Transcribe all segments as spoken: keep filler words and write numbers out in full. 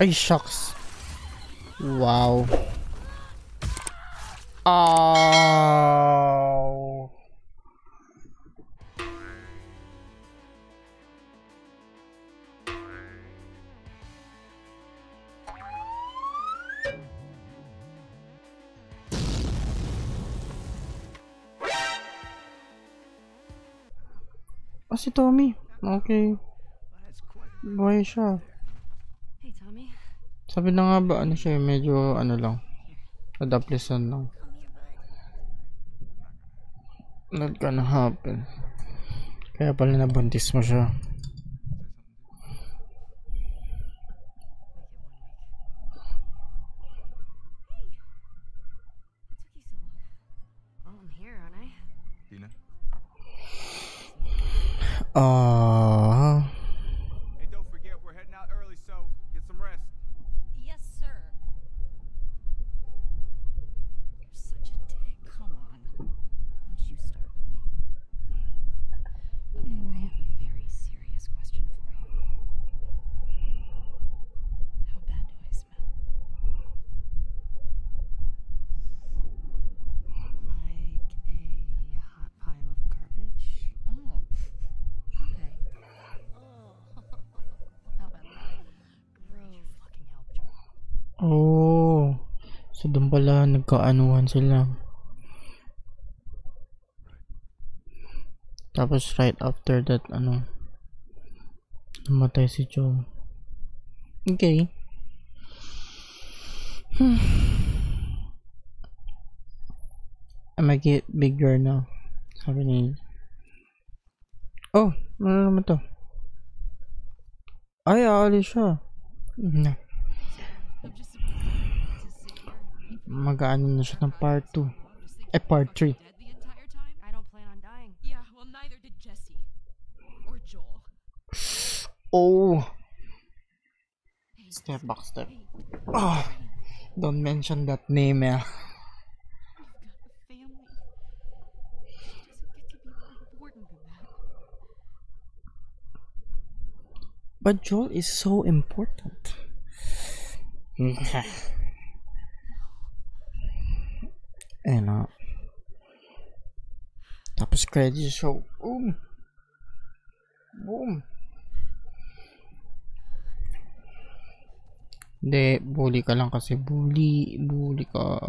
Ay, shucks. Wow. Oh. Oh, si Tommy. Okay. Buhay siya. Sabi na nga ba, ano siya, medyo ano lang, adaptation lang. Not gonna happen. Kaya pala nabuntis mo siya. Ah. Uh, Oh, so doon pala nagkaanuhan sila. Tapos right after that, ano, namatay si Joe. Okay. Hmm. I might get bigger now. Sabi ni... Oh, ano naman to? Ay, aalis siya. No. Mag-aano na siya ng part two. Eh, part three. Oh! Step back, step. Oh! Don't mention that name, eh. But Joel is so important. Ayan na. Tapos credits show. Boom! Boom! Hindi, bully ka lang kasi. Bully, bully ka.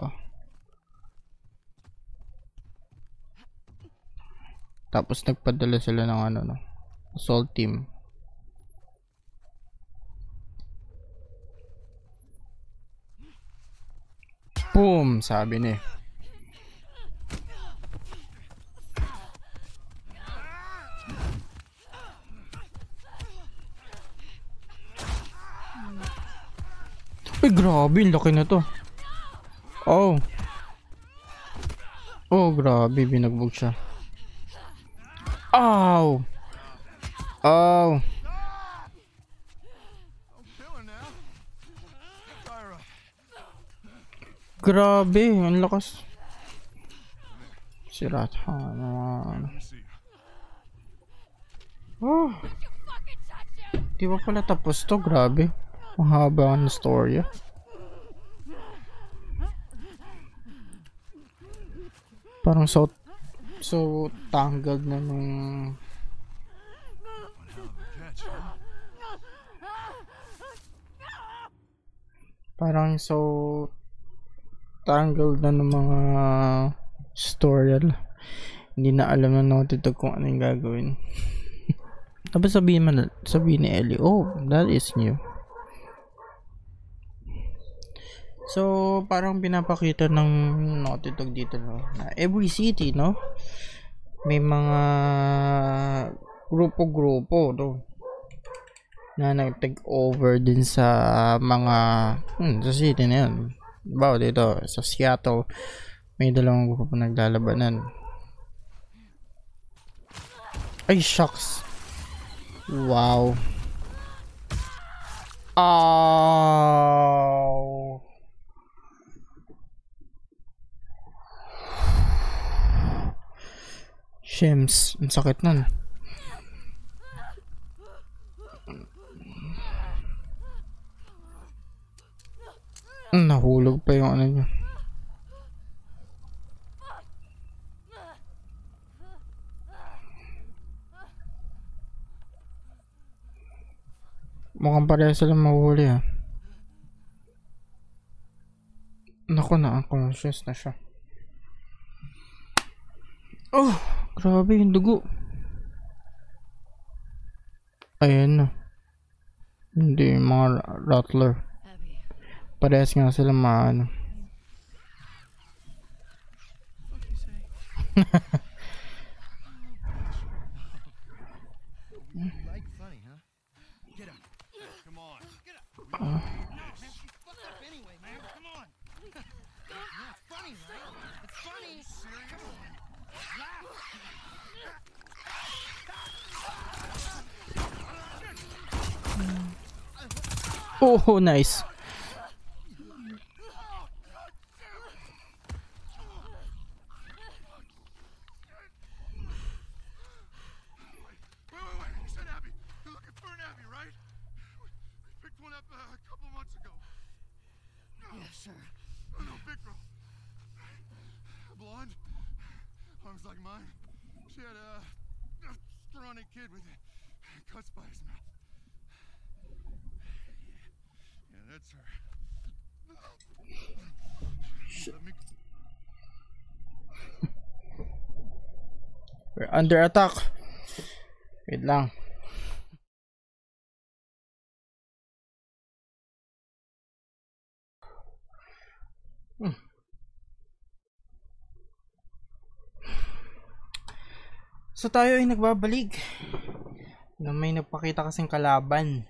Tapos nagpadala sila ng ano, no? Assault team. Boom! Sabi niya. Ay, grabe, laki na to. Oh. Oh, grabe, binagbog siya. Ow. Ow. Grabe, ang lakas. Sirat, ha, naman. Oh. Di ba pala tapos to? Grabe. Mahaba ang story. Parang so so tangled na nung parang so tangled na ng mga story. Hindi na alam na natutog kung ano yung gagawin. Tapos sabihin man, sabihin ni Ellie, oh, that is new. So, parang pinapakita ng Naughty Dog dito, no? Na every city, no? May mga grupo-grupo, no? Na nag-take over din sa mga hmm, sa city na yun. Bawa dito, sa Seattle, may dalawang grupo naglalabanan. Ay, shucks! Wow! Oh! James, ang sakit nun. Nahulog pa yung ano niya. Mukhang pareho silang mahuli ah. Naku na, unconscious na siya. Oh! Grabe yung dugo. Ayan na. Hindi yung mga rattler. Parehas nga sila maano. Oh, nice. Under attack. Wait lang. Hmm. So tayo ay nagbabalik. Na may nagpakita kasing kalaban.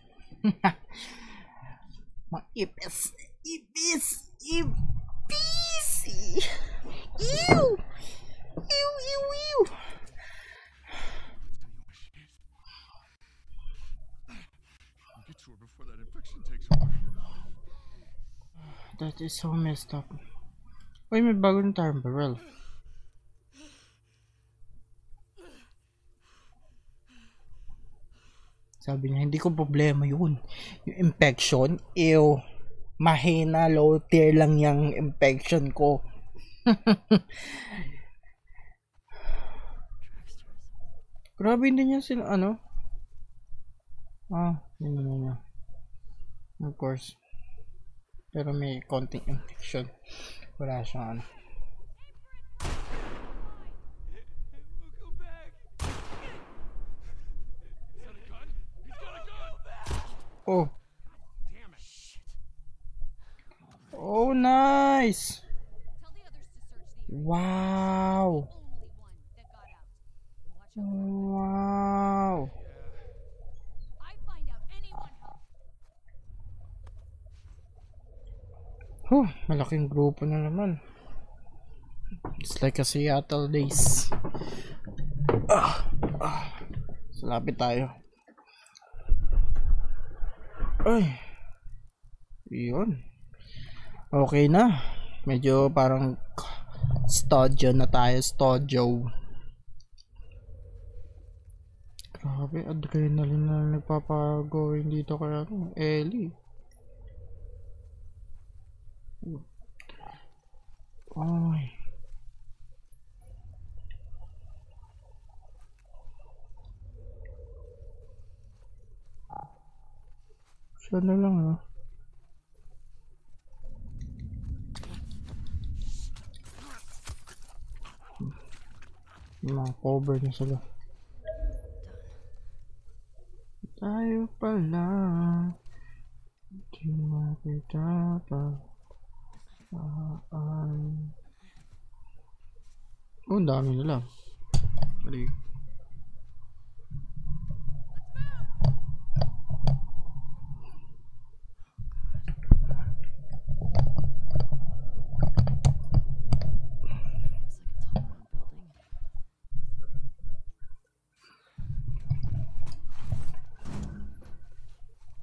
Maipis. Ipis. Ipis. Ew. Ew, ew, ew. Before that infection takes over. That is so messed up. Uy, may bago na tayong barrel. Sabi niya, hindi ko problema yun. Yung infection, ew. Mahina, low tier lang yung infection ko. Grabe hindi niya sila, ano? Ah, yun na yun. Of course. Pero may konting infection. Wala siyang ano. Oh. Oh, nice. Wow. Wow. Huh, malaking grupo na naman. It's like a Seattle days. Ah, ah. Salapit tayo. Ay. Yun. Okay na. Medyo parang studio na tayo. Studio. Grabe, adrenaline na nagpapagawin dito kaya Ellie. Ay. Sana lang ano. Naka-cover na sila. Tayo pala. Di makita pa. Ah, um. Oh, ang dami nila. Balik.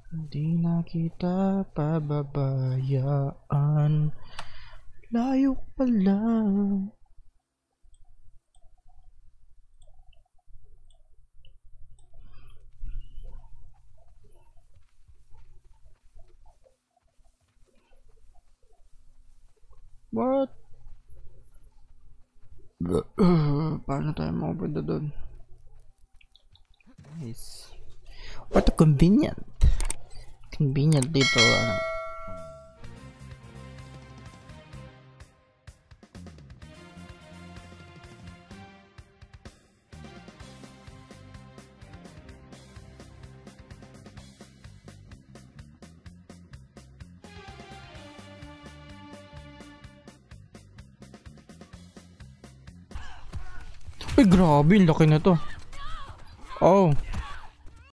Hindi na kita pababayaan. Layo pala. What? Partner time over the done. Nice. What a convenient. Convenient little uh, Grabe, laki na to. Oh.